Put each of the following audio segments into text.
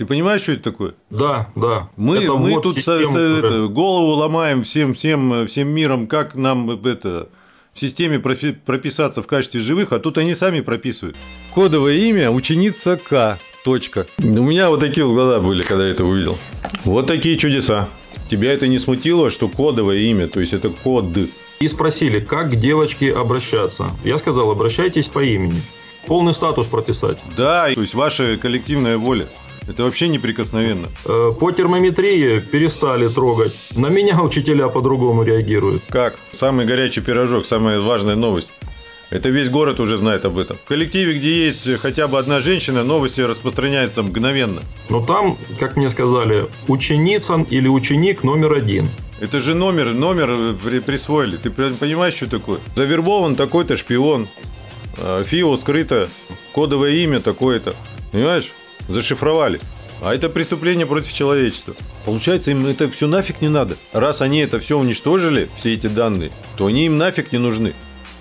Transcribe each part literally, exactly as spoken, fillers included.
Ты понимаешь, что это такое? Да, да. Мы, мы вот тут система, со, со, это, голову ломаем всем, всем, всем миром, как нам это, в системе прописаться в качестве живых, а тут они сами прописывают. Кодовое имя ученица К. Точка. У меня вот такие вот глаза были, когда я это увидел. Вот такие чудеса. Тебя это не смутило, что кодовое имя, то есть это код. И спросили, как к девочке обращаться. Я сказал, обращайтесь по имени. Полный статус прописать. Да, то есть ваша коллективная воля. Это вообще неприкосновенно. По термометрии перестали трогать. На меня учителя по-другому реагируют. Как? Самый горячий пирожок, самая важная новость. Это весь город уже знает об этом. В коллективе, где есть хотя бы одна женщина, новости распространяются мгновенно. Но там, как мне сказали, ученица или ученик номер один. Это же номер, номер присвоили. Ты понимаешь, что такое? Завербован такой-то шпион. ФИО скрыто. Кодовое имя такое-то. Понимаешь? Зашифровали. А это преступление против человечества. Получается, им это все нафиг не надо. Раз они это все уничтожили, все эти данные, то они им нафиг не нужны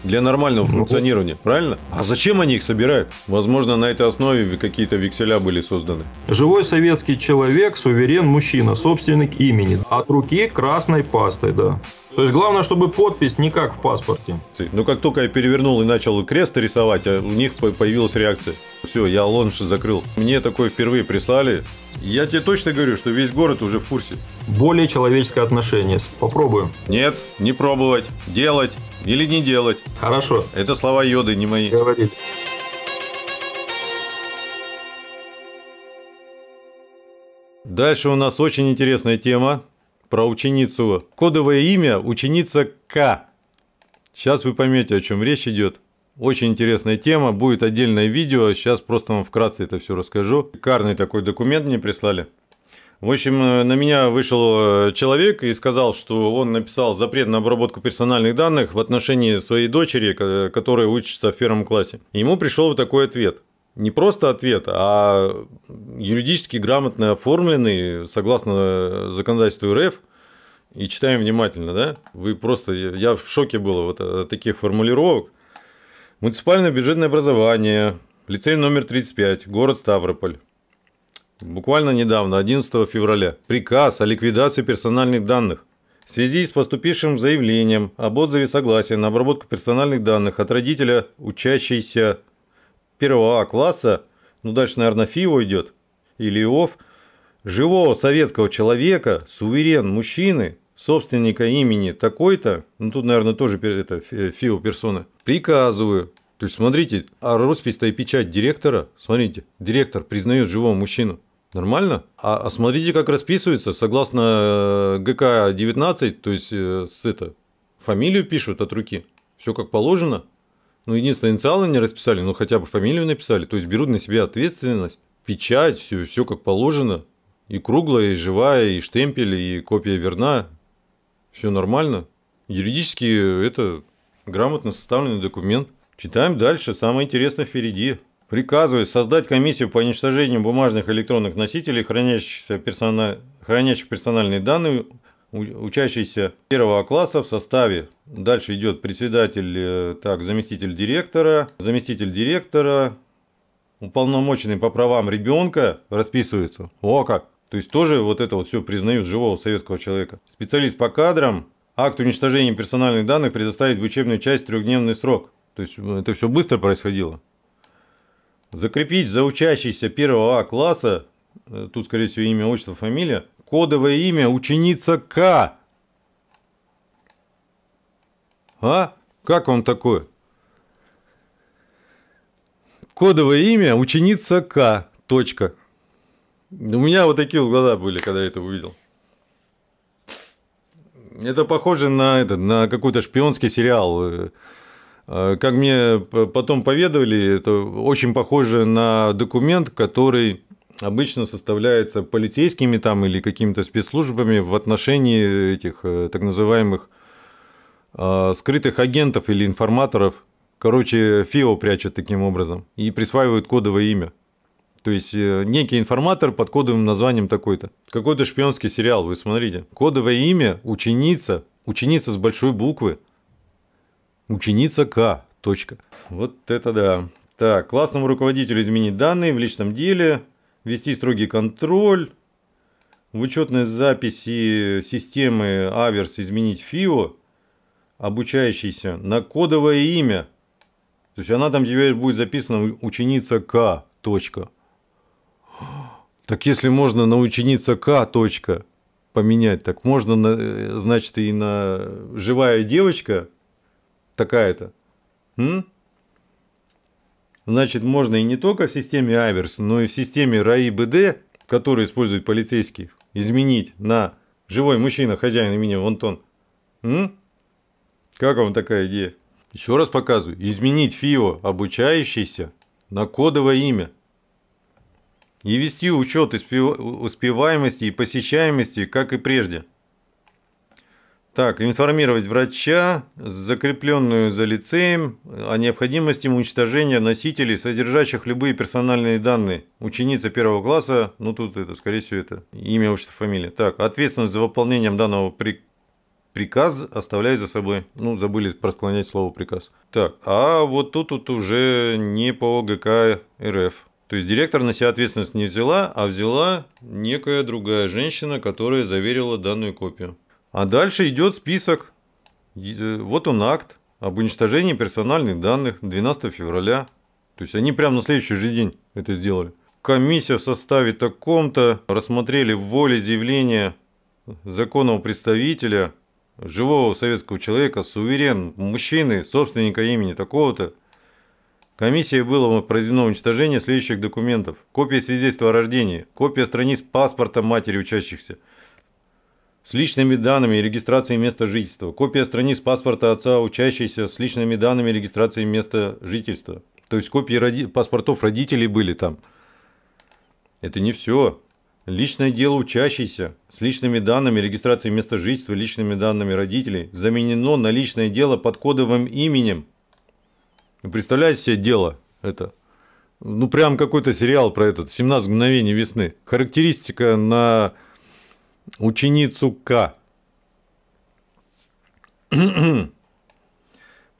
для нормального функционирования. Правильно? А зачем они их собирают? Возможно, на этой основе какие-то векселя были созданы. Живой советский человек, суверен мужчина, собственник имени. От руки красной пастой, да. То есть, главное, чтобы подпись не как в паспорте. Но как только я перевернул и начал крест рисовать, у них появилась реакция. Все, я лонж закрыл. Мне такое впервые прислали. Я тебе точно говорю, что весь город уже в курсе. Более человеческое отношение. Попробуем. Нет, не пробовать. Делать или не делать. Хорошо. Это слова Йоды, не мои. Говорит. Дальше у нас очень интересная тема. Про ученицу. Кодовое имя ученица К. Сейчас вы поймете, о чем речь идет. Очень интересная тема. Будет отдельное видео. Сейчас просто вам вкратце это все расскажу. Карный такой документ мне прислали. В общем, на меня вышел человек и сказал, что он написал запрет на обработку персональных данных в отношении своей дочери, которая учится в первом классе. Ему пришел вот такой ответ. Не просто ответ, а юридически грамотно оформленный, согласно законодательству РФ. И читаем внимательно, да? Вы просто... Я в шоке был вот от таких формулировок. Муниципальное бюджетное образование, лицей номер тридцать пять, город Ставрополь. Буквально недавно, одиннадцатого февраля. Приказ о ликвидации персональных данных. В связи с поступившим заявлением об отзыве согласия на обработку персональных данных от родителя учащейся первого А класса, ну дальше, наверное, ФИО идет, или ИОФ, живого советского человека, суверен мужчины, собственника имени такой-то, ну тут, наверное, тоже это ФИО персона, приказываю. То есть, смотрите, а роспись-то и печать директора, смотрите, директор признает живого мужчину. Нормально? А, а смотрите, как расписывается, согласно гэ ка девятнадцать, то есть, с это, фамилию пишут от руки, все как положено. Ну, единственное, инициалы не расписали, но хотя бы фамилию написали. То есть, берут на себя ответственность, печать, все, все как положено. И круглая, и живая, и штемпель, и копия верна. Все нормально. Юридически это грамотно составленный документ. Читаем дальше. Самое интересное впереди. Приказываю создать комиссию по уничтожению бумажных электронных носителей, хранящих, персона... хранящих персональные данные, учащийся первого класса в составе. Дальше идет председатель, так, заместитель директора, заместитель директора, уполномоченный по правам ребенка расписывается. О как! То есть тоже вот это вот все признают живого советского человека. Специалист по кадрам. Акт уничтожения персональных данных предоставить в учебную часть трехдневный срок. То есть это все быстро происходило. Закрепить за учащийся первого класса, тут скорее всего имя, отчество, фамилия, кодовое имя ученица К. А? Как вам такое? Кодовое имя ученица К. Точка. У меня вот такие вот глаза были, когда я это увидел. Это похоже на, это, на какой-то шпионский сериал. Как мне потом поведали, это очень похоже на документ, который обычно составляется полицейскими там или какими-то спецслужбами в отношении этих так называемых скрытых агентов или информаторов. Короче, ФИО прячут таким образом и присваивают кодовое имя. То есть, некий информатор под кодовым названием такой-то. Какой-то шпионский сериал, вы смотрите. Кодовое имя ученица, ученица с большой буквы, ученица К. Точка. Вот это да. Так, классному руководителю изменить данные в личном деле, вести строгий контроль, в учетной записи системы Аверс изменить ФИО, обучающийся на кодовое имя. То есть она там теперь будет записана ученица К. Точка. Так если можно на ученица К. Точка поменять, так можно, на, значит, и на живая девочка такая-то. Значит, можно и не только в системе Аверс, но и в системе РАИБД, которую используют полицейские, изменить на живой мужчина, хозяин имени Антон. М? Как вам такая идея? Еще раз показываю. Изменить ФИО, обучающийся, на кодовое имя. И вести учет успеваемости и посещаемости, как и прежде. Так, информировать врача, закрепленную за лицеем, о необходимости уничтожения носителей, содержащих любые персональные данные. Ученица первого класса, ну тут это, скорее всего, это имя, отчество, фамилия. Так, ответственность за выполнением данного при... приказа оставляю за собой. Ну, забыли просклонять слово приказ. Так, а вот тут, тут уже не по ГК РФ. То есть директор на себя ответственность не взяла, а взяла некая другая женщина, которая заверила данную копию. А дальше идет список, вот он акт об уничтожении персональных данных двенадцатого февраля. То есть они прямо на следующий же день это сделали. Комиссия в составе таком-то рассмотрели волеизъявление законного представителя, живого советского человека, суверен, мужчины, собственника имени такого-то. Комиссией было произведено уничтожение следующих документов. Копия свидетельства о рождении, копия страниц паспорта матери учащихся с личными данными и регистрацией места жительства, копия страниц паспорта отца учащейся с личными данными и регистрацией места жительства. То есть копии роди... паспортов родителей были там. Это не все. Личное дело учащейся с личными данными, регистрацией места жительства, личными данными родителей заменено на личное дело под кодовым именем. Представляете себе дело это? Ну, прям какой-то сериал про этот, семнадцать мгновений весны. Характеристика на ученицу К.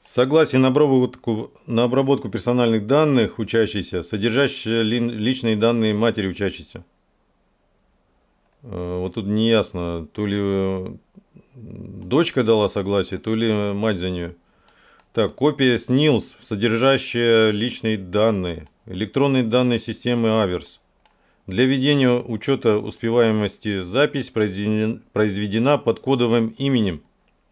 Согласие на обработку, на обработку персональных данных учащейся, содержащие личные данные матери учащейся. Вот тут не ясно, то ли дочка дала согласие, то ли мать за нее. Так, копия с НИЛС, содержащая личные данные, электронные данные системы Аверс. Для ведения учета успеваемости запись произведена, произведена под кодовым именем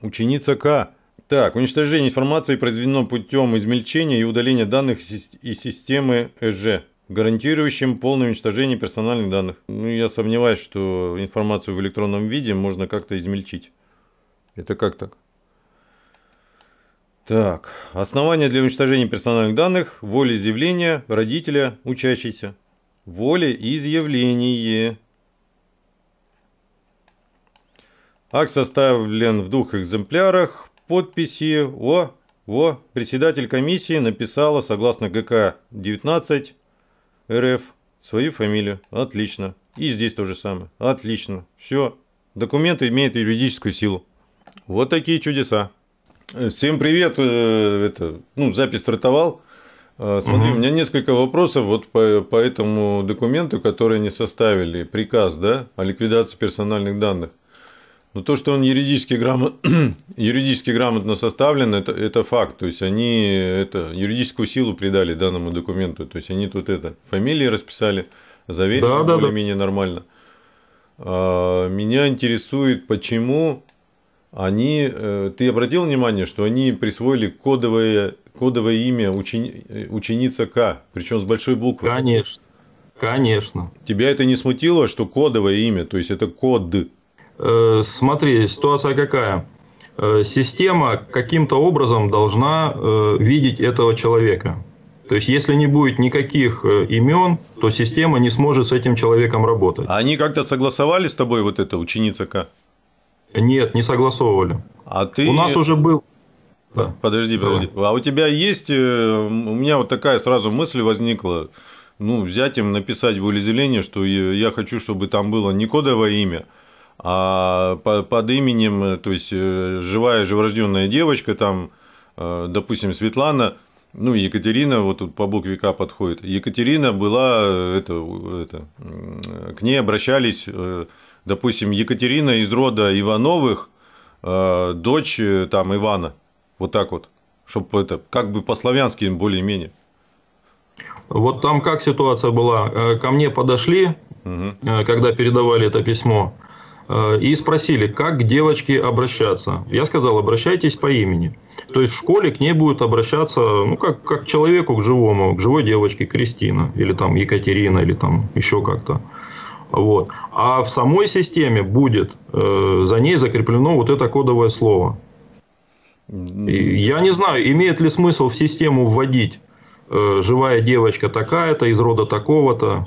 ученица К. Так, уничтожение информации произведено путем измельчения и удаления данных из системы ЭЖ, гарантирующим полное уничтожение персональных данных. Ну, я сомневаюсь, что информацию в электронном виде можно как-то измельчить. Это как так? Так, основания для уничтожения персональных данных, волеизъявление родителя учащейся. Волеизъявление. Акт составлен в двух экземплярах. Подписи. О, о, председатель комиссии написала, согласно ГК девятнадцать РФ, свою фамилию. Отлично. И здесь то же самое. Отлично. Все. Документы имеют юридическую силу. Вот такие чудеса. Всем привет. Это, ну, запись стартовал. Смотри, угу. У меня несколько вопросов вот по, по этому документу, который они составили, приказ, да, о ликвидации персональных данных. Но то, что он юридически, грамот... юридически грамотно составлен, это, это факт. То есть они это, юридическую силу придали данному документу. То есть они тут это, фамилии расписали, заверили, да, да, более-менее да. Нормально. А, меня интересует, почему они... Ты обратил внимание, что они присвоили кодовое... кодовое имя учени... ученица К, причем с большой буквы. Конечно, конечно. Тебя это не смутило, что кодовое имя, то есть это код? Э, смотри, ситуация какая. Э, система каким-то образом должна э, видеть этого человека. То есть если не будет никаких э, имен, то система не сможет с этим человеком работать. А они как-то согласовали с тобой вот это ученица К? Нет, не согласовывали. А ты... У нас уже был... Да. Подожди, подожди. Да. А у тебя есть... У меня вот такая сразу мысль возникла. Ну, взять им, написать волеизъявление, что я хочу, чтобы там было не кодовое имя, а под именем, то есть живая живорожденная девочка, там, допустим, Светлана, Ну, Екатерина, вот тут по букве К подходит. Екатерина была, это, это, к ней обращались, допустим, Екатерина из рода Ивановых, дочь там Ивана. Вот так вот, чтобы это, как бы по-славянски более-менее. Вот там как ситуация была? Ко мне подошли, угу. когда передавали это письмо, и спросили, как к девочке обращаться. Я сказал, обращайтесь по имени. То есть в школе к ней будет обращаться, ну, как, как к человеку, к живому, к живой девочке Кристина, или там Екатерина, или там еще как-то. Вот. А в самой системе будет э, за ней закреплено вот это кодовое слово. И я не знаю, имеет ли смысл в систему вводить э, живая девочка такая-то, из рода такого-то.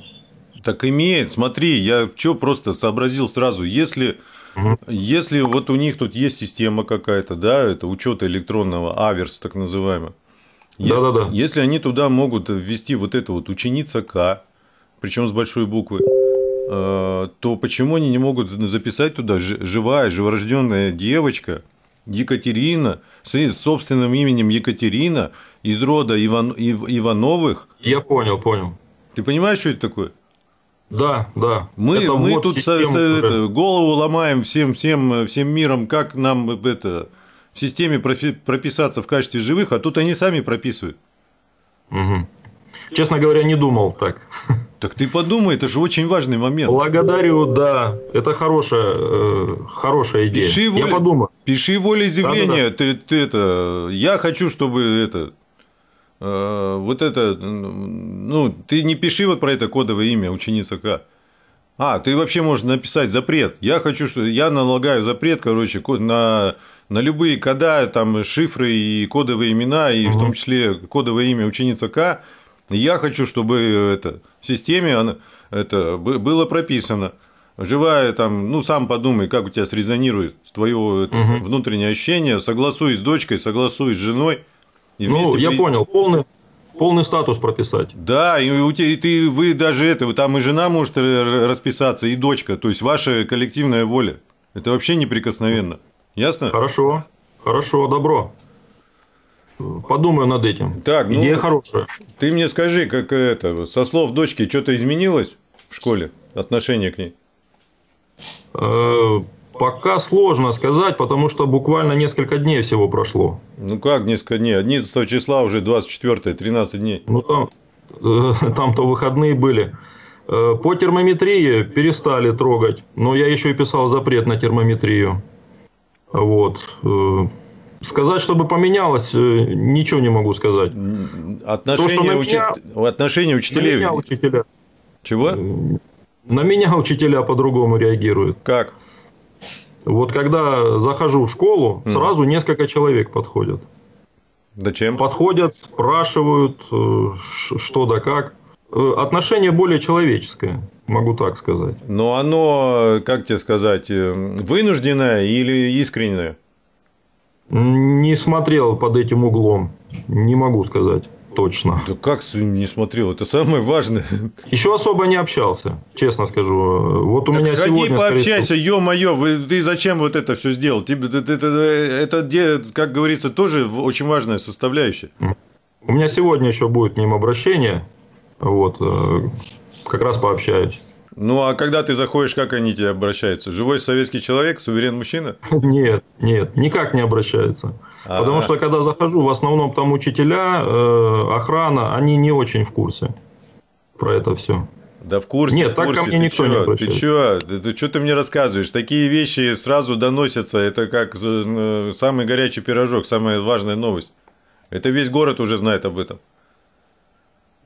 Так имеет, смотри, я что просто сообразил сразу, если, угу. если вот у них тут есть система какая-то, да, это учета электронного, Аверс так называемый, если, да, да, да. если они туда могут ввести вот это вот ученица К, причем с большой буквы, э, то почему они не могут записать туда живая, живорожденная девочка Екатерина, с собственным именем Екатерина, из рода Иван, Ив, Ивановых? Я понял, понял. Ты понимаешь, что это такое? Да, да. Мы, мы вот тут система, со, со, это, голову ломаем всем, всем, всем миром, как нам это, в системе прописаться в качестве живых, а тут они сами прописывают. Угу. Честно говоря, не думал так. Так ты подумай, это же очень важный момент. Благодарю, да. Это хорошая, э, хорошая идея. Пиши воле, я подумал. Пиши волеизъявление. Да, да. Ты, ты, это, я хочу, чтобы это... Вот это, ну, ты не пиши вот про это кодовое имя ученица К. А, ты вообще можешь написать запрет. Я хочу, что я налагаю запрет, короче, на, на любые кода, там, шифры и кодовые имена, и угу. в том числе кодовое имя ученица К. Я хочу, чтобы это, в системе она, это, было прописано. Живая там, ну, сам подумай, как у тебя срезонирует твое угу. внутреннее ощущение, согласуй с дочкой, согласуй с женой. Ну, я при... понял, полный, полный статус прописать. Да, и, у тебя, и ты, вы даже это, там и жена может расписаться, и дочка, то есть ваша коллективная воля. Это вообще неприкосновенно, ясно? Хорошо, хорошо, добро. Подумаю над этим. Так, ну, идея хорошая. Ты мне скажи, как это, со слов дочки, что-то изменилось в школе, отношение к ней? Э-э- Пока сложно сказать, потому что буквально несколько дней всего прошло. Ну как несколько дней? одиннадцатого числа уже двадцать четвёртое, тринадцать дней. Ну там, э, там-то выходные были. Э, по термометрии перестали трогать, но я еще и писал запрет на термометрию. Вот. Э, сказать, чтобы поменялось, э, ничего не могу сказать. Отношения, То, что уч... меня... Отношения учителей. На меня учителя... Чего? На меня учителя по-другому реагируют. Как? Вот когда захожу в школу, mm. сразу несколько человек подходят. Зачем? Подходят, спрашивают, что да как. Отношение более человеческое, могу так сказать. Но оно, как тебе сказать, вынужденное или искреннее? Не смотрел под этим углом, не могу сказать точно. Да как не смотрел, это самое важное. Еще особо не общался, честно скажу. Вот у так меня сходи сегодня... пообщайся, ё-моё, вы, ты зачем вот это все сделал? Тебе, это, это, это, как говорится, тоже очень важная составляющая. У меня сегодня еще будет к ним обращение, вот, как раз пообщаюсь. Ну, а когда ты заходишь, как они тебе обращаются? Живой советский человек, суверен мужчина? Нет, нет, никак не обращаются. А-а-а. Потому что, когда захожу, в основном там учителя, э, охрана, они не очень в курсе про это все. Да в курсе, нет, в курсе. Так ко мне ты никто чё? Не обращается. Ты что? Ты, ты, ты, ты мне рассказываешь? Такие вещи сразу доносятся, это как самый горячий пирожок, самая важная новость. Это весь город уже знает об этом.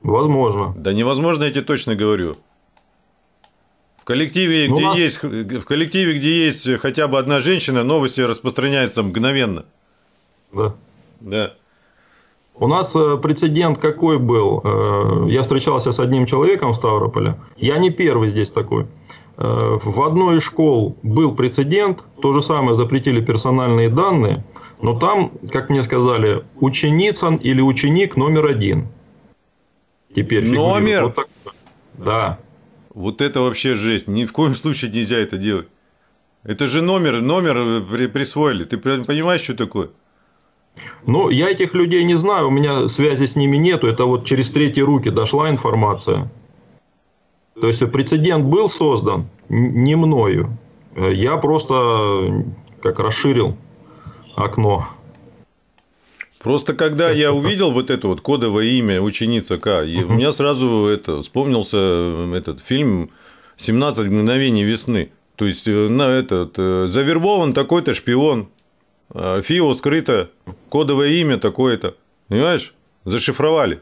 Возможно. Да невозможно, я тебе точно говорю. В коллективе, где нас... есть, в коллективе, где есть хотя бы одна женщина, новости распространяются мгновенно. Да. Да. У нас прецедент какой был? Я встречался с одним человеком в Ставрополе. Я не первый здесь такой. В одной из школ был прецедент. То же самое, запретили персональные данные. Но там, как мне сказали, ученица или ученик номер один. Теперь номер? Вот так. Да. Вот это вообще жесть. Ни в коем случае нельзя это делать. Это же номер, номер присвоили. Ты понимаешь, что такое? Но я этих людей не знаю, у меня связи с ними нету, это вот через третьи руки дошла информация. То есть прецедент был создан не мною, я просто как расширил окно. Просто когда я увидел вот это вот кодовое имя ученица К, и у меня сразу это, вспомнился этот фильм «семнадцать мгновений весны». То есть на этот, завербован такой-то шпион, ФИО скрыто, кодовое имя такое-то, понимаешь, зашифровали.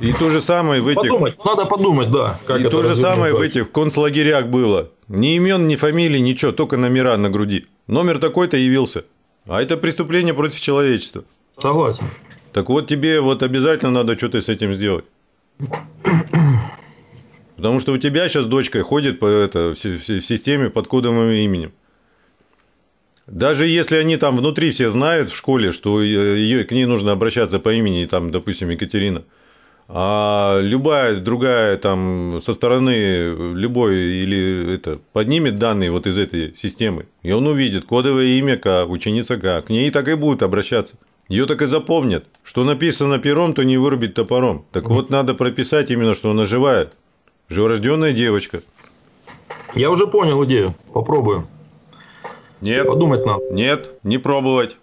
И то же самое в этих... Подумать, надо подумать, да. Как и то же самое в этих концлагерях было. Ни имен, ни фамилий, ничего, только номера на груди. Номер такой-то явился. А это преступление против человечества. Согласен. Так вот тебе вот обязательно надо что-то с этим сделать. Потому что у тебя сейчас дочка ходит по, это, в системе под кодовым именем. Даже если они там внутри все знают в школе, что ее, к ней нужно обращаться по имени, там, допустим, Екатерина, а любая другая там со стороны, любой или это, поднимет данные вот из этой системы, и он увидит кодовое имя К, ученица К, к ней так и будут обращаться. Ее так и запомнят, что написано пером, то не вырубить топором. Так mm-hmm. вот надо прописать именно, что она живая, живорожденная девочка. Я уже понял идею, попробую. Нет, подумать надо. Нет, не пробовать.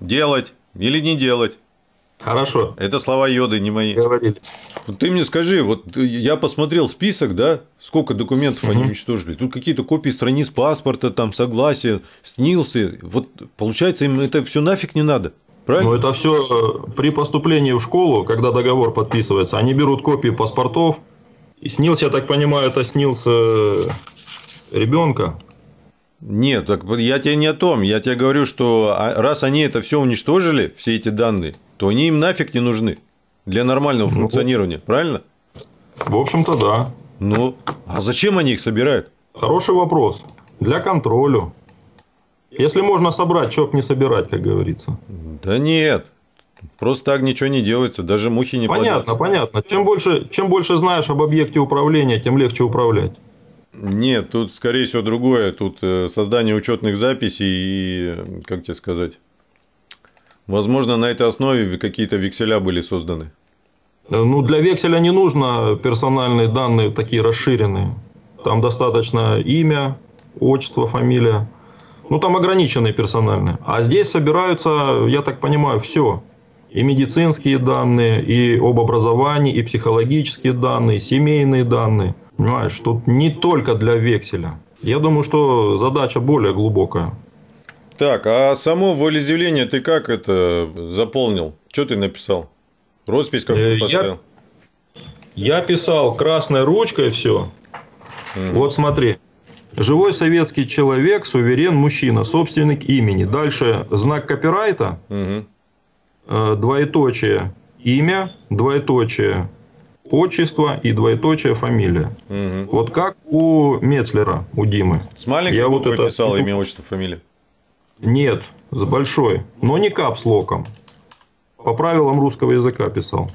Делать или не делать. Хорошо. Это слова Йоды, не мои. Говорили. Ты мне скажи, вот я посмотрел список, да, сколько документов они уничтожили. Тут какие-то копии страниц паспорта, там, согласия, снился. Вот получается, им это все нафиг не надо. Правильно? Ну, это все при поступлении в школу, когда договор подписывается, они берут копии паспортов. И снился, я так понимаю, это снился ребенка. Нет, так я тебе не о том. Я тебе говорю, что раз они это все уничтожили, все эти данные, то они им нафиг не нужны для нормального функционирования, правильно? В общем-то, да. Ну, а зачем они их собирают? Хороший вопрос. Для контроля. Если можно собрать, чего б не собирать, как говорится. Да нет. Просто так ничего не делается, даже мухи не плодятся. Понятно, понятно. Чем больше, чем больше знаешь об объекте управления, тем легче управлять. Нет, тут, скорее всего, другое. Тут создание учетных записей и, как тебе сказать, возможно, на этой основе какие-то векселя были созданы. Ну, для векселя не нужно персональные данные такие расширенные. Там достаточно имя, отчество, фамилия. Ну, там ограниченные персональные. А здесь собираются, я так понимаю, все. И медицинские данные, и об образовании, и психологические данные, и семейные данные. Понимаешь, тут не только для векселя. Я думаю, что задача более глубокая. Так, а само волеизъявление ты как это заполнил? Что ты написал? Роспись какую поставил? Я, я писал красной ручкой все. Mm. Вот смотри. Живой советский человек, суверен, мужчина, собственник имени. Дальше знак копирайта, mm-hmm. э, двоеточие имя, двоеточие отчество и двоеточие фамилия. Угу. Вот как у Мецлера, у Димы. С маленькой я вот это писал имя, отчество, фамилия? Нет, с большой. Но не капслоком. По правилам русского языка писал.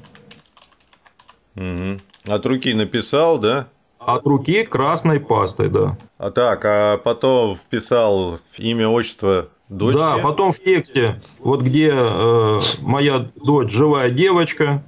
Угу. От руки написал, да? От руки красной пастой, да. А так, а потом вписал имя, отчество дочки? Да, потом в тексте, вот где э, моя дочь живая девочка.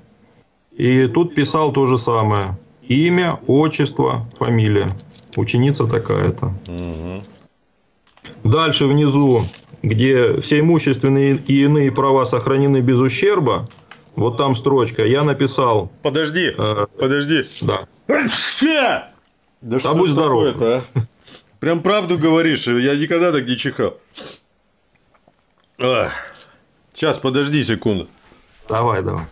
И тут писал то же самое. Имя, отчество, фамилия. Ученица такая-то. Угу. Дальше внизу, где все имущественные и иные права сохранены без ущерба, вот там строчка. Я написал... Подожди, э, подожди. Да. Да что будь здоров. А? Прям правду говоришь, я никогда так не чихал. А. Сейчас, подожди секунду. Давай, давай.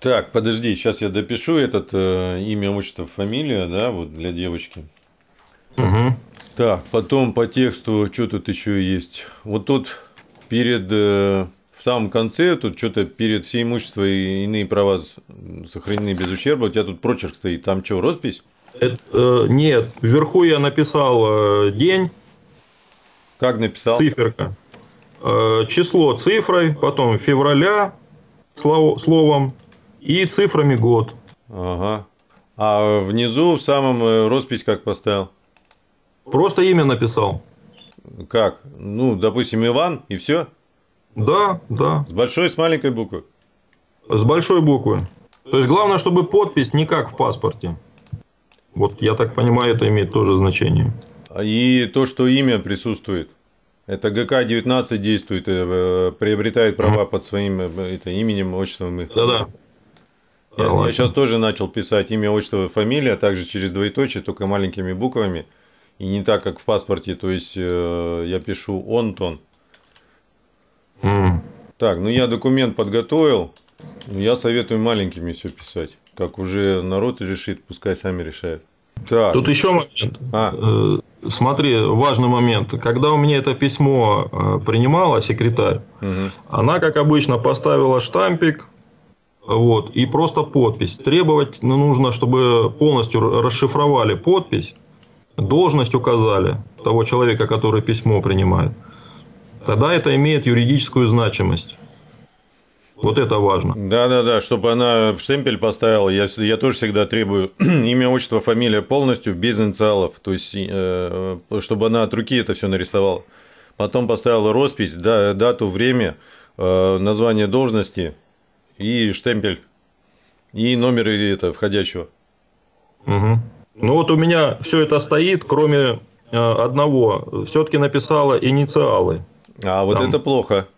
Так, подожди, сейчас я допишу этот э, имя, отчество, фамилия, да, вот для девочки. Угу. Так, потом по тексту, что тут еще есть. Вот тут перед, э, в самом конце, тут что-то перед все имущество и иные права сохранены без ущерба. У тебя тут прочерк стоит, там что, роспись? Это, э, нет, вверху я написал э, день. Как написал? Циферка. Э, число цифрой, потом февраля слово, словом. И цифрами год. Ага. А внизу в самом роспись как поставил? Просто имя написал. Как? Ну, допустим, Иван и все? Да, да. С большой и с маленькой буквы? С большой буквы. То есть главное, чтобы подпись не как в паспорте. Вот я так понимаю, это имеет тоже значение. И то, что имя присутствует. Это ГК девятнадцать действует, приобретает права под своим это, именем, отчеством. Да-да. Я, я сейчас тоже начал писать имя, отчество, фамилия, также через двоеточие, только маленькими буквами. И не так, как в паспорте, то есть э, я пишу Онтон. Mm. Так, ну я документ подготовил, я советую маленькими все писать. Как уже народ решит, пускай сами решают. Так. Тут еще момент. А. Смотри, важный момент. Когда у меня это письмо принимала секретарь, угу. она, как обычно, поставила штампик вот, и просто подпись. Требовать нужно, чтобы полностью расшифровали подпись, должность указали того человека, который письмо принимает. Тогда это имеет юридическую значимость. Вот это важно. Да, да, да, чтобы она штемпель поставила, я, я тоже всегда требую имя, отчество, фамилия полностью, без инициалов, то есть, э, чтобы она от руки это все нарисовала. Потом поставила роспись, да, дату, время, э, название должности и штемпель, и номер это, входящего. Угу. Ну вот у меня все это стоит, кроме э, одного, все-таки написала инициалы. А вот там. Это плохо.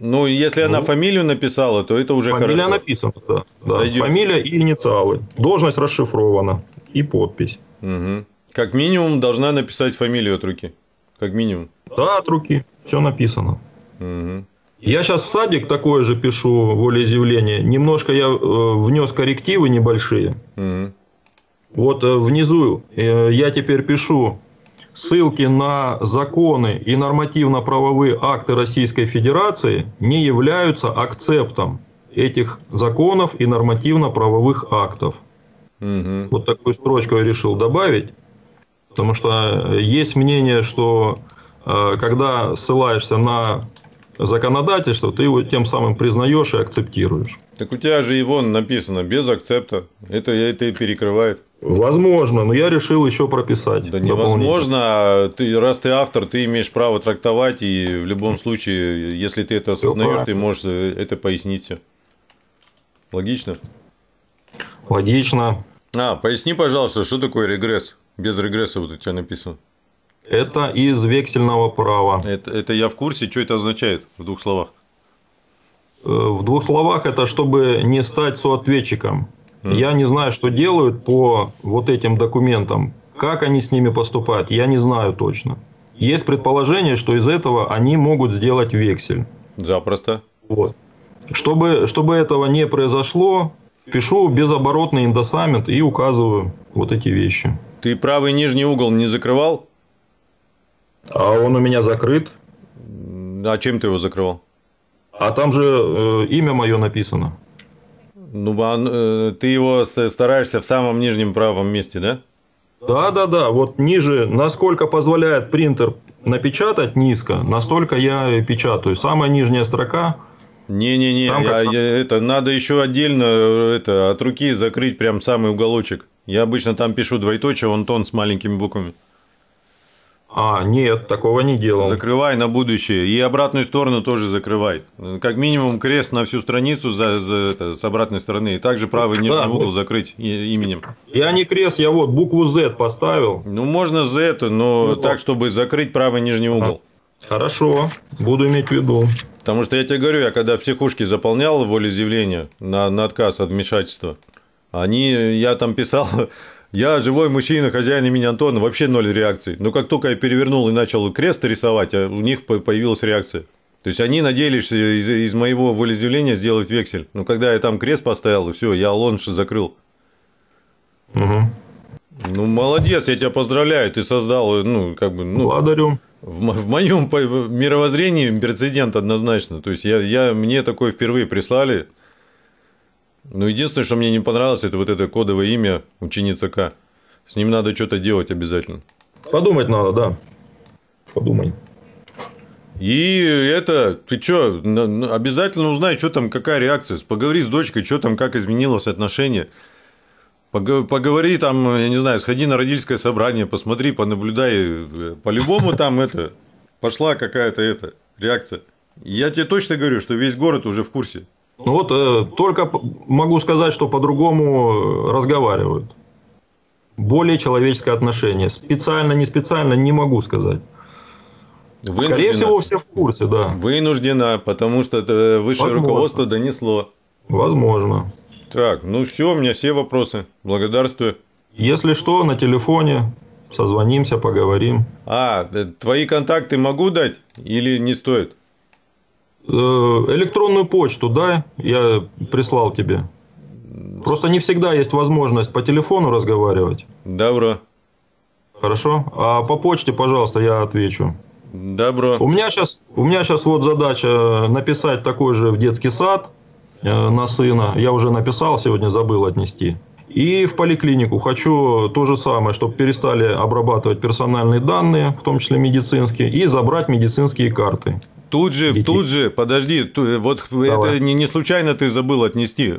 Ну, если она ну, фамилию написала, то это уже фамилия хорошо. Фамилия написана, да. да. Фамилия и инициалы. Должность расшифрована. И подпись. Угу. Как минимум должна написать фамилию от руки. Как минимум. Да, от руки. Все написано. Угу. Я сейчас в садик такое же пишу волеизъявление. Немножко я э, внес коррективы небольшие. Угу. Вот э, внизу э, я теперь пишу ссылки на законы и нормативно-правовые акты Российской Федерации не являются акцептом этих законов и нормативно-правовых актов. Угу. Вот такую строчку я решил добавить, потому что есть мнение, что когда ссылаешься на законодательство, ты его тем самым признаешь и акцептируешь. Так у тебя же и вон написано без акцепта, это, это и перекрывает. Возможно, но я решил еще прописать. Да невозможно, ты, раз ты автор, ты имеешь право трактовать, и в любом случае, если ты это осознаешь, ты можешь это пояснить все. Логично? Логично. А, поясни, пожалуйста, что такое регресс? Без регресса вот у тебя написано. Это из вексельного права. Это, это я в курсе, что это означает в двух словах? В двух словах это чтобы не стать соответчиком. Я не знаю, что делают по вот этим документам, как они с ними поступают, я не знаю точно. Есть предположение, что из этого они могут сделать вексель. Запросто. Вот. Чтобы, чтобы этого не произошло, пишу безоборотный индоссамент и указываю вот эти вещи. Ты правый нижний угол не закрывал? А он у меня закрыт. А чем ты его закрывал? А там же э, имя мое написано. Ну, ты его стараешься в самом нижнем правом месте, да? Да, да, да. Вот ниже, насколько позволяет принтер напечатать низко, настолько я печатаю. Самая нижняя строка. Не-не-не, как... это надо еще отдельно это, от руки закрыть прям самый уголочек. Я обычно там пишу двоеточие, вон тон с маленькими буквами. А, нет, такого не делал. Закрывай на будущее. И обратную сторону тоже закрывай. Как минимум крест на всю страницу за, за, это, с обратной стороны. И также правый нижний да, угол вот. Закрыть именем. Я не крест, я вот букву Z поставил. Ну, можно Z, но ну, так, вот. Чтобы закрыть правый нижний угол. Хорошо, буду иметь в виду. Потому что я тебе говорю, я когда психушки заполнял волеизъявление на, на отказ от вмешательства, они, я там писал... Я живой мужчина, хозяин имени Антона, вообще ноль реакций. Но как только я перевернул и начал крест рисовать, у них появилась реакция. То есть они надеялись из, из моего волеизъявления сделать вексель. Но когда я там крест поставил, и все, я лонж закрыл. Угу. Ну, молодец, я тебя поздравляю, ты создал, ну, как бы... Ну, благодарю. В, в моем мировоззрении прецедент однозначно. То есть я, я, мне такое впервые прислали... Ну, единственное, что мне не понравилось, это вот это кодовое имя ученица К. С ним надо что-то делать обязательно. Подумать надо, да. Подумай. И это, ты что, обязательно узнай, что там, какая реакция. Поговори с дочкой, что там, как изменилось отношение. Поговори там, я не знаю, сходи на родительское собрание, посмотри, понаблюдай. По-любому там это, пошла какая-то это реакция. Я тебе точно говорю, что весь город уже в курсе. Ну вот э, только могу сказать, что по-другому разговаривают. Более человеческое отношение. Специально, не специально, не могу сказать. Вынуждена. Скорее всего, все в курсе, да. Вынуждена, потому что высшее Возможно. руководство донесло. Возможно. Так, ну все, у меня все вопросы. Благодарствую. Если что, на телефоне созвонимся, поговорим. А, твои контакты могу дать или не стоит? Электронную почту, да, я прислал тебе. Просто не всегда есть возможность по телефону разговаривать. Добро. Хорошо. А по почте, пожалуйста, я отвечу. Добро. У меня сейчас, у меня сейчас вот задача написать такой же в детский сад на сына. Я уже написал, сегодня забыл отнести. И в поликлинику хочу то же самое, чтобы перестали обрабатывать персональные данные, в том числе медицинские, и забрать медицинские карты. Тут же, детей. тут же, подожди, тут, вот Давай. это не, не случайно ты забыл отнести.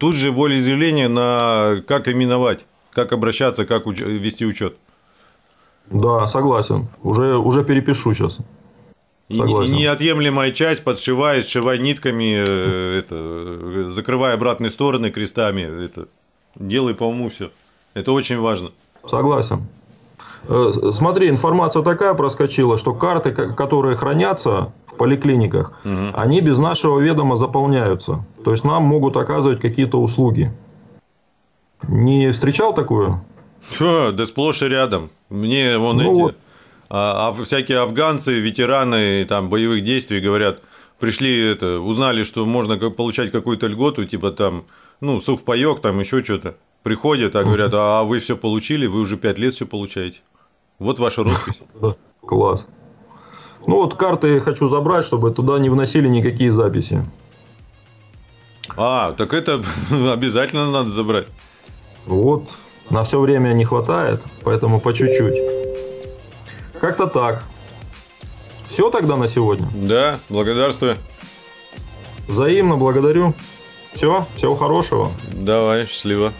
Тут же волеизъявление на как именовать, как обращаться, как уч- вести учет. Да, согласен. Уже, уже перепишу сейчас. Согласен. И неотъемлемая часть, подшивая, сшивая нитками, это, закрывая обратные стороны крестами. Это, делай по уму все. Это очень важно. Согласен. Смотри, информация такая проскочила, что карты, которые хранятся в поликлиниках, угу. они без нашего ведома заполняются. То есть нам могут оказывать какие-то услуги. Не встречал такое? Че, да сплошь и рядом. Мне вон ну эти вот. а, а, всякие афганцы, ветераны там, боевых действий говорят, пришли, это, узнали, что можно получать какую-то льготу, типа там, ну, сухпайок, там еще что-то. Приходят, а говорят, а вы все получили, вы уже пять лет все получаете. Вот ваша роспись. Класс. Ну вот карты хочу забрать, чтобы туда не вносили никакие записи. А, так это обязательно надо забрать. Вот. На все время не хватает, поэтому по чуть-чуть. Как-то так. Все тогда на сегодня? Да, благодарствую. Взаимно благодарю. Все, всего хорошего. Давай, счастливо.